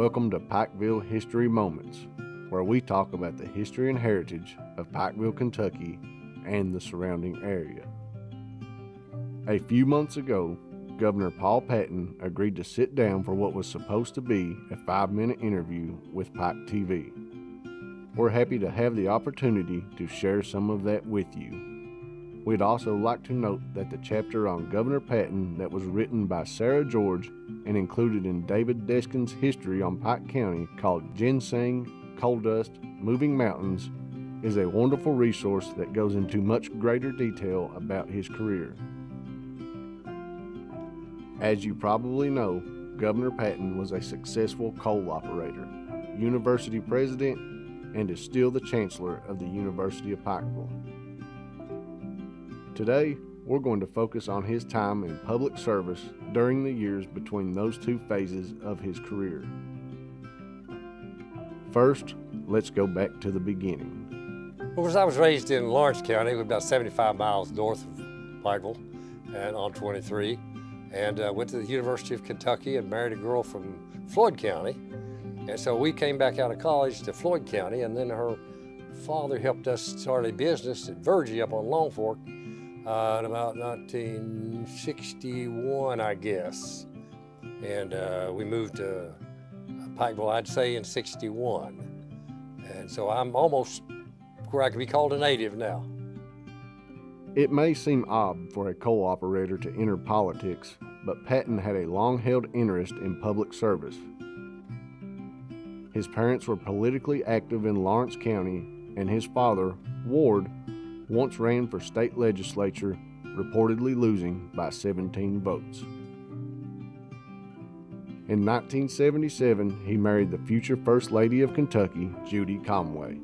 Welcome to Pikeville History Moments, where we talk about the history and heritage of Pikeville, Kentucky, and the surrounding area. A few months ago, Governor Paul Patton agreed to sit down for what was supposed to be a 5-minute interview with Pike TV. We're happy to have the opportunity to share some of that with you. We'd also like to note that the chapter on Governor Patton that was written by Sara George and included in David Deskins' history on Pike County, called Ginseng, Coal Dust, Moving Mountains, is a wonderful resource that goes into much greater detail about his career. As you probably know, Governor Patton was a successful coal operator, university president, and is still the chancellor of the University of Pikeville. Today, we're going to focus on his time in public service during the years between those two phases of his career. First, let's go back to the beginning. Of course, I was raised in Lawrence County, about 75 miles north of Pikeville, and on 23. And went to the University of Kentucky and married a girl from Floyd County. And so we came back out of college to Floyd County, and then her father helped us start a business at Virgie up on Long Fork in about 1961, I guess. And we moved to Pikeville, I'd say, in 61. And so I'm almost where I could be called a native now. It may seem odd for a coal operator to enter politics, but Patton had a long-held interest in public service. His parents were politically active in Lawrence County, and his father, Ward, once ran for state legislature, reportedly losing by 17 votes. In 1977, he married the future First Lady of Kentucky, Judy Conway.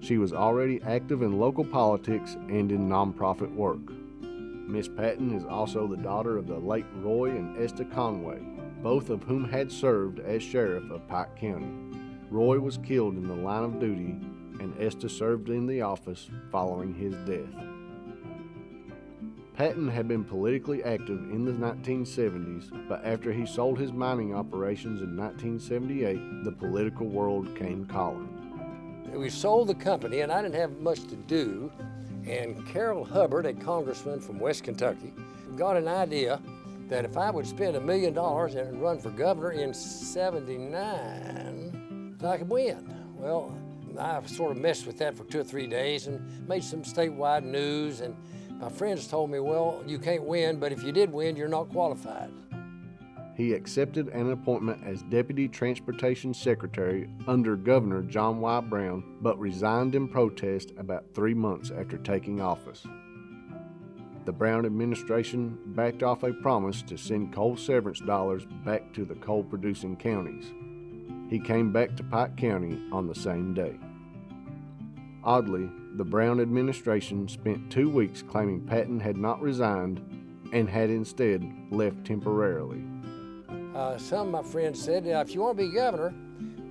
She was already active in local politics and in nonprofit work. Miss Patton is also the daughter of the late Roy and Esther Conway, both of whom had served as sheriff of Pike County. Roy was killed in the line of duty, and Esther served in the office following his death. Patton had been politically active in the 1970s, but after he sold his mining operations in 1978, the political world came calling. We sold the company, and I didn't have much to do, and Carol Hubbard, a congressman from West Kentucky, got an idea that if I would spend $1 million and run for governor in 79, that I could win. Well, I sort of messed with that for 2 or 3 days and made some statewide news, and my friends told me, well, you can't win, but if you did win, you're not qualified. He accepted an appointment as Deputy Transportation Secretary under Governor John Y. Brown, but resigned in protest about 3 months after taking office. The Brown administration backed off a promise to send coal severance dollars back to the coal-producing counties. He came back to Pike County on the same day. Oddly, the Brown administration spent 2 weeks claiming Patton had not resigned and had instead left temporarily. Some of my friends said, if you want to be governor,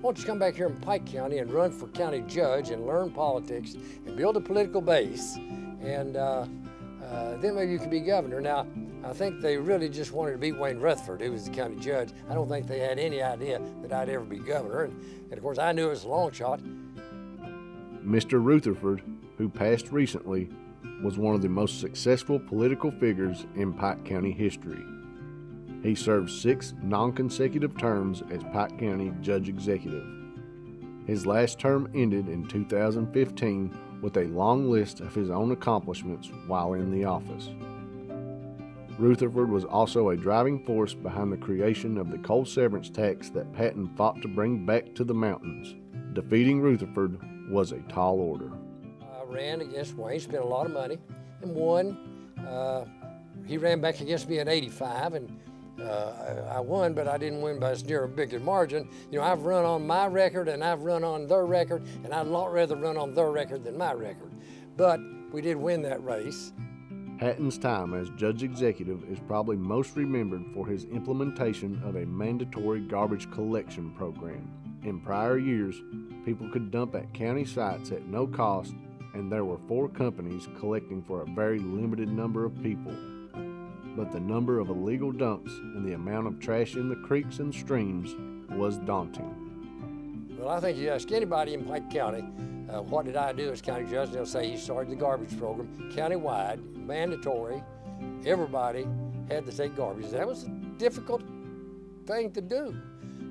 why don't you come back here in Pike County and run for county judge and learn politics and build a political base, and then maybe you could be governor. Now, I think they really just wanted to beat Wayne Rutherford, who was the county judge. I don't think they had any idea that I'd ever be governor, and of course I knew it was a long shot. Mr. Rutherford, who passed recently, was one of the most successful political figures in Pike County history. He served 6 non-consecutive terms as Pike County Judge Executive. His last term ended in 2015 with a long list of his own accomplishments while in the office. Rutherford was also a driving force behind the creation of the coal severance tax that Patton fought to bring back to the mountains. Defeating Rutherford was a tall order. I ran against Wayne, spent a lot of money, and won. He ran back against me at 85, and I won, but I didn't win by as near a bigger margin. You know, I've run on my record and I've run on their record, and I'd a lot rather run on their record than my record. But we did win that race. Patton's time as judge executive is probably most remembered for his implementation of a mandatory garbage collection program. In prior years, people could dump at county sites at no cost, and there were 4 companies collecting for a very limited number of people. But the number of illegal dumps and the amount of trash in the creeks and streams was daunting. Well, I think you ask anybody in Pike County, what did I do as county judge, they'll say he started the garbage program countywide, mandatory. Everybody had to take garbage. That was a difficult thing to do.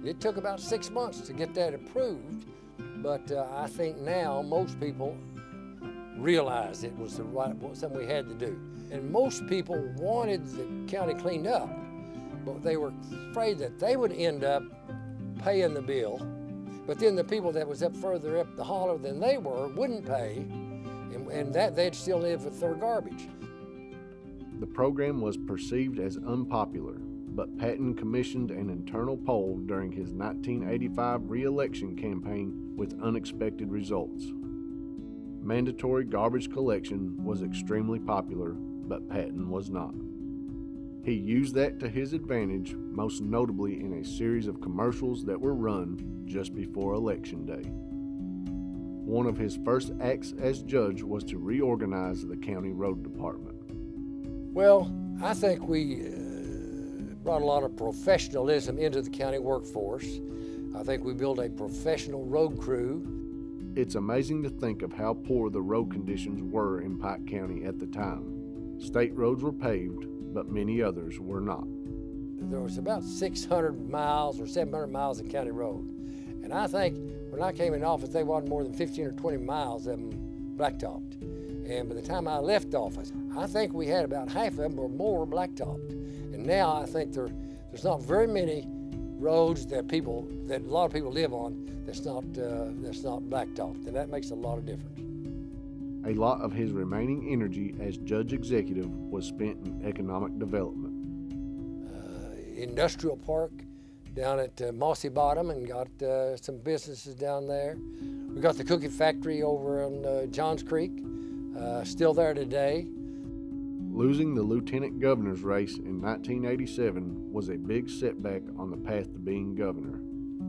It took about 6 months to get that approved, but I think now most people realized it was the right, something we had to do. And most people wanted the county cleaned up, but they were afraid that they would end up paying the bill. But then the people that was up further up the holler than they were wouldn't pay, and that they'd still live with their garbage. The program was perceived as unpopular, but Patton commissioned an internal poll during his 1985 re-election campaign with unexpected results. Mandatory garbage collection was extremely popular, but Patton was not. He used that to his advantage, most notably in a series of commercials that were run just before Election Day. One of his first acts as judge was to reorganize the county road department. Well, I think we brought a lot of professionalism into the county workforce. I think we built a professional road crew. It's amazing to think of how poor the road conditions were in Pike County at the time. State roads were paved, but many others were not. There was about 600 miles or 700 miles of county road. And I think when I came in office, they wanted more than 15 or 20 miles of them blacktopped. And by the time I left office, I think we had about half of them or more blacktopped. And now I think there's not very many roads that a lot of people live on that's not blacktopped. And that makes a lot of difference. A lot of his remaining energy as judge executive was spent in economic development. Industrial park down at Mossy Bottom, and got some businesses down there. We got the cookie factory over on Johns Creek, still there today. Losing the lieutenant governor's race in 1987 was a big setback on the path to being governor.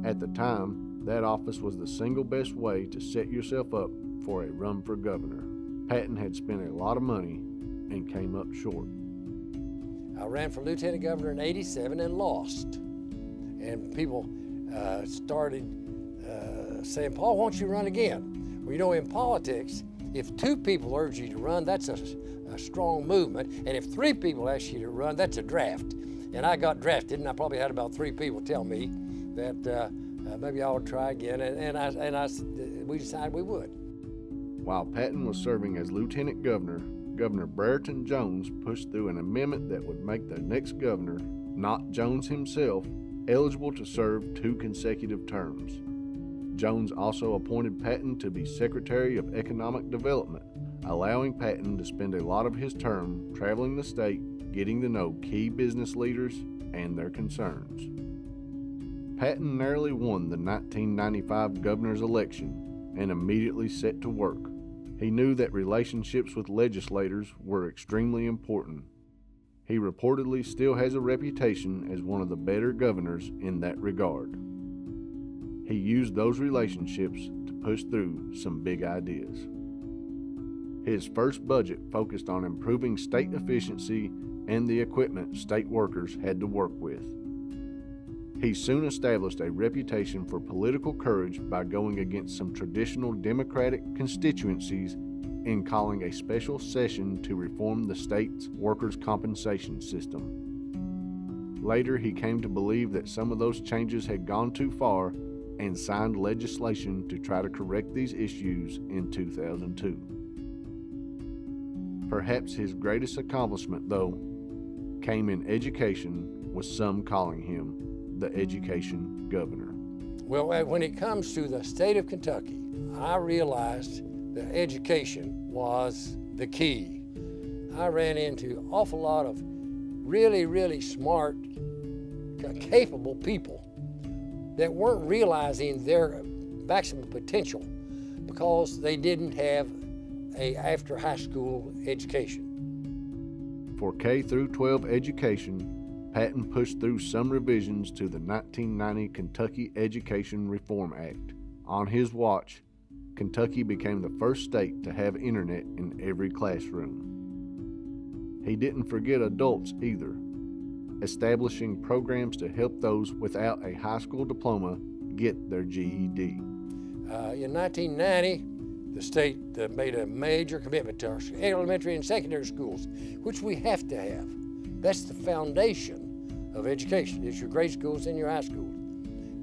At the time, that office was the single best way to set yourself up for a run for governor. Patton had spent a lot of money and came up short. I ran for lieutenant governor in 87 and lost. And people started saying, Paul, won't you run again? Well, you know, in politics, if two people urge you to run, that's a strong movement. And if three people ask you to run, that's a draft. And I got drafted, and I probably had about three people tell me that maybe I would try again, and we decided we would. While Patton was serving as lieutenant governor, Governor Brereton Jones pushed through an amendment that would make the next governor, not Jones himself, eligible to serve 2 consecutive terms. Jones also appointed Patton to be Secretary of Economic Development, allowing Patton to spend a lot of his term traveling the state, getting to know key business leaders and their concerns. Patton narrowly won the 1995 governor's election and immediately set to work. He knew that relationships with legislators were extremely important. He reportedly still has a reputation as one of the better governors in that regard. He used those relationships to push through some big ideas. His first budget focused on improving state efficiency and the equipment state workers had to work with. He soon established a reputation for political courage by going against some traditional Democratic constituencies and calling a special session to reform the state's workers' compensation system. Later, he came to believe that some of those changes had gone too far and signed legislation to try to correct these issues in 2002. Perhaps his greatest accomplishment, though, came in education, with some calling him the education governor. Well, when it comes to the state of Kentucky, I realized that education was the key. I ran into an awful lot of really, really smart, capable people that weren't realizing their maximum potential because they didn't have an after high school education. For K through 12 education, Patton pushed through some revisions to the 1990 Kentucky Education Reform Act. On his watch, Kentucky became the first state to have internet in every classroom. He didn't forget adults either. establishing programs to help those without a high school diploma get their GED. In 1990, the state made a major commitment to our elementary and secondary schools, which we have to have. That's the foundation of education. It's your grade schools and your high schools.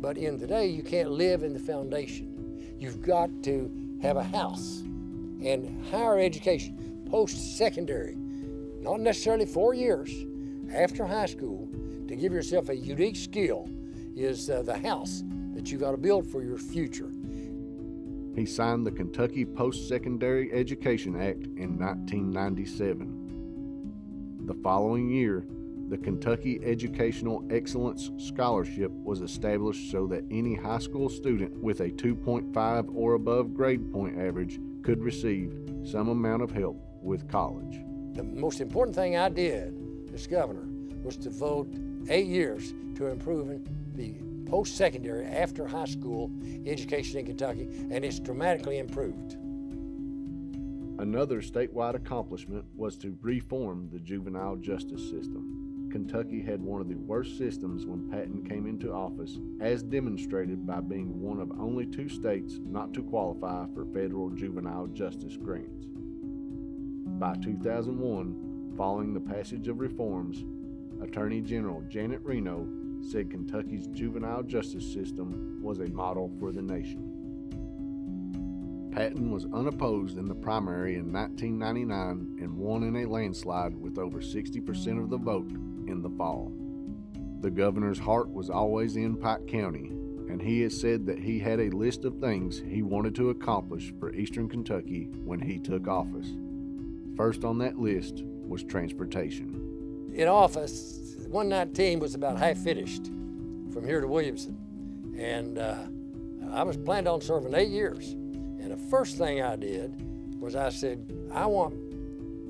But in today, you can't live in the foundation. You've got to have a house. And higher education, post-secondary, not necessarily 4 years after high school, to give yourself a unique skill is the house that you got to build for your future. He signed the Kentucky Post-Secondary Education Act in 1997. The following year, the Kentucky Educational Excellence Scholarship was established so that any high school student with a 2.5 or above grade point average could receive some amount of help with college. The most important thing I did as governor was to devote 8 years to improving the post-secondary after high school education in Kentucky, and it's dramatically improved. Another statewide accomplishment was to reform the juvenile justice system. Kentucky had one of the worst systems when Patton came into office, as demonstrated by being one of only 2 states not to qualify for federal juvenile justice grants. By 2001, following the passage of reforms, Attorney General Janet Reno said Kentucky's juvenile justice system was a model for the nation. Patton was unopposed in the primary in 1999 and won in a landslide with over 60% of the vote in the fall. The governor's heart was always in Pike County, and he has said that he had a list of things he wanted to accomplish for Eastern Kentucky when he took office. First on that list was transportation. In office, 119 was about half finished from here to Williamson, and I was planned on serving 8 years. And the first thing I did was I said, I want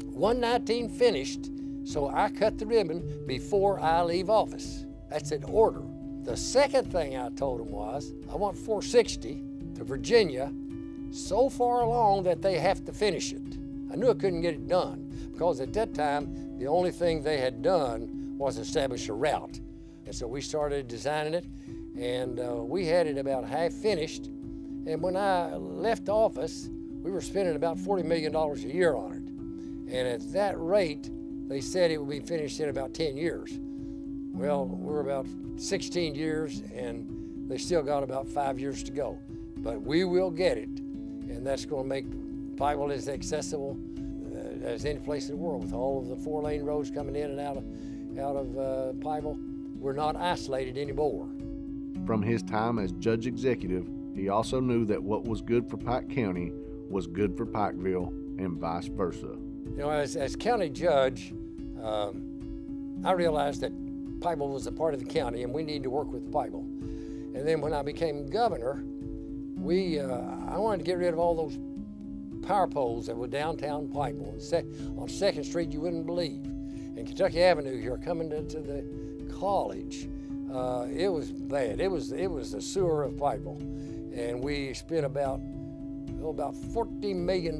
119 finished, so I cut the ribbon before I leave office. That's an order. The second thing I told them was, I want 460 to Virginia so far along that they have to finish it. I knew I couldn't get it done because at that time, the only thing they had done was establish a route. And so we started designing it, and we had it about half finished. And when I left office, we were spending about $40 million a year on it. And at that rate, they said it would be finished in about 10 years. Well, we're about 16 years, and they still got about 5 years to go. But we will get it, and that's going to make Pikeville as accessible as any place in the world. With all of the 4-lane roads coming in and out of Pikeville, we're not isolated anymore. From his time as judge executive, he also knew that what was good for Pike County was good for Pikeville and vice versa. You know, as county judge, I realized that Pikeville was a part of the county and we needed to work with Pikeville. And then when I became governor, I wanted to get rid of all those power poles that were downtown Pikeville. On 2nd Street, you wouldn't believe. And Kentucky Avenue here, coming to the college, it was bad. It was the sewer of Pikeville. And we spent about $40 million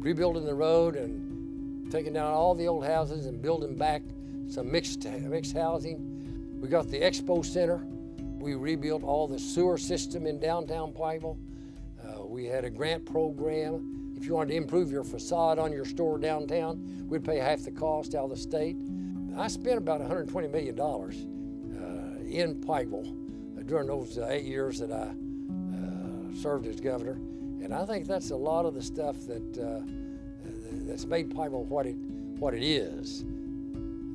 rebuilding the road and taking down all the old houses and building back some mixed housing. We got the expo center. We rebuilt all the sewer system in downtown Pikeville. We had a grant program. If you wanted to improve your facade on your store downtown, we'd pay half the cost out of the state. I spent about $120 million in Pikeville during those 8 years that I served as governor. And I think that's a lot of the stuff that's made Pikeville what it is.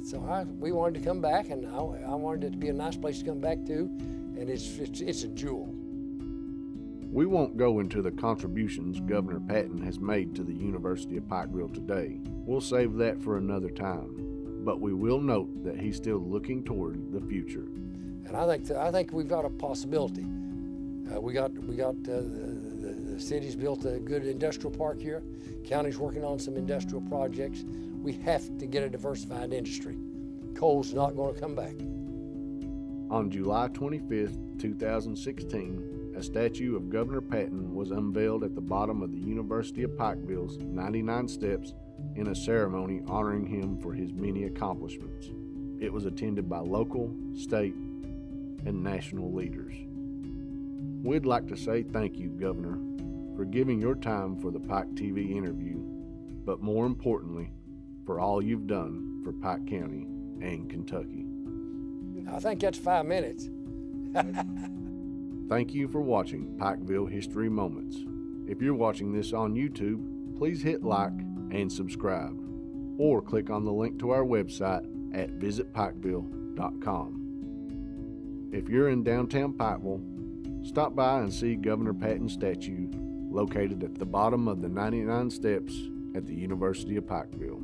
So we wanted to come back, and I wanted it to be a nice place to come back to, and it's a jewel. We won't go into the contributions Governor Patton has made to the University of Pikeville today. We'll save that for another time. But we will note that he's still looking toward the future. And I think we've got a possibility. The city's built a good industrial park here. County's working on some industrial projects. We have to get a diversified industry. Coal's not going to come back. On July 25th, 2016, a statue of Governor Patton was unveiled at the bottom of the University of Pikeville's 99 steps in a ceremony honoring him for his many accomplishments. It was attended by local, state, and national leaders. We'd like to say thank you, Governor, for giving your time for the Pike TV interview, but more importantly, for all you've done for Pike County and Kentucky. I think that's 5 minutes. Thank you for watching Pikeville History Moments. If you're watching this on YouTube, please hit like and subscribe, or click on the link to our website at visitpikeville.com. If you're in downtown Pikeville, stop by and see Governor Patton's statue located at the bottom of the 99 steps at the University of Pikeville.